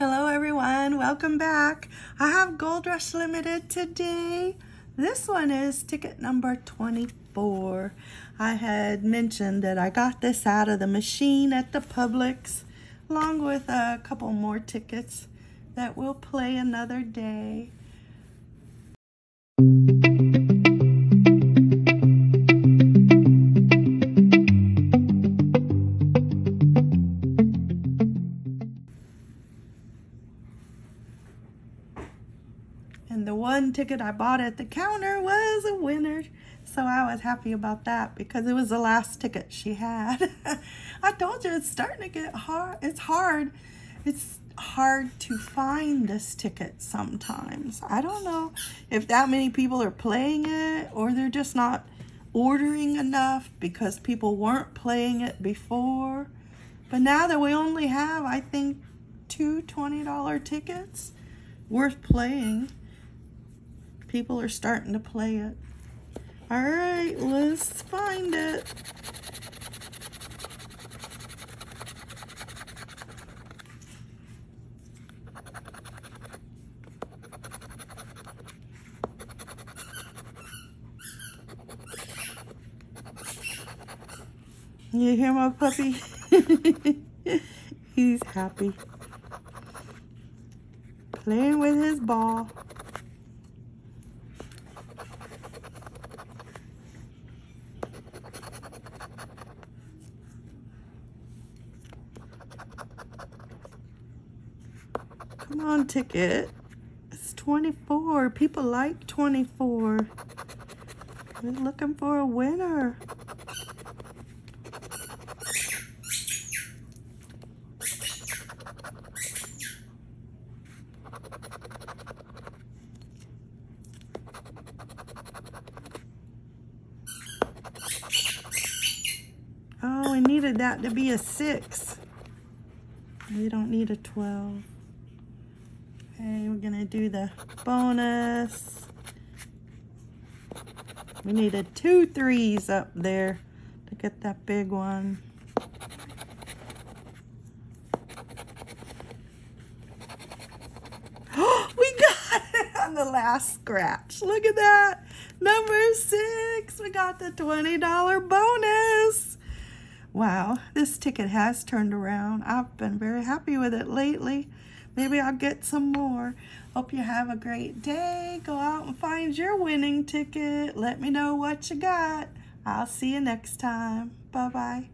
Hello everyone, welcome back. I have Gold Rush Limited today. This one is ticket number 24. I had mentioned that I got this out of the machine at the Publix, along with a couple more tickets that we'll play another day. And the one ticket I bought at the counter was a winner. So I was happy about that because it was the last ticket she had. I told you it's starting to get hard. It's hard to find this ticket sometimes. I don't know if that many people are playing it or they're just not ordering enough because people weren't playing it before. But now that we only have, I think, two $20 tickets worth playing, people are starting to play it. All right, let's find it. You hear my puppy? He's happy. Playing with his ball. Come on, ticket. It's 24. People like 24. We're looking for a winner. Oh, we needed that to be a 6. We don't need a 12. Okay, we're gonna do the bonus. We needed two 3s up there to get that big one. Oh, we got it on the last scratch. Look at that. Number 6, we got the $20 bonus. Wow, this ticket has turned around. I've been very happy with it lately. Maybe I'll get some more. Hope you have a great day. Go out and find your winning ticket. Let me know what you got. I'll see you next time. Bye-bye.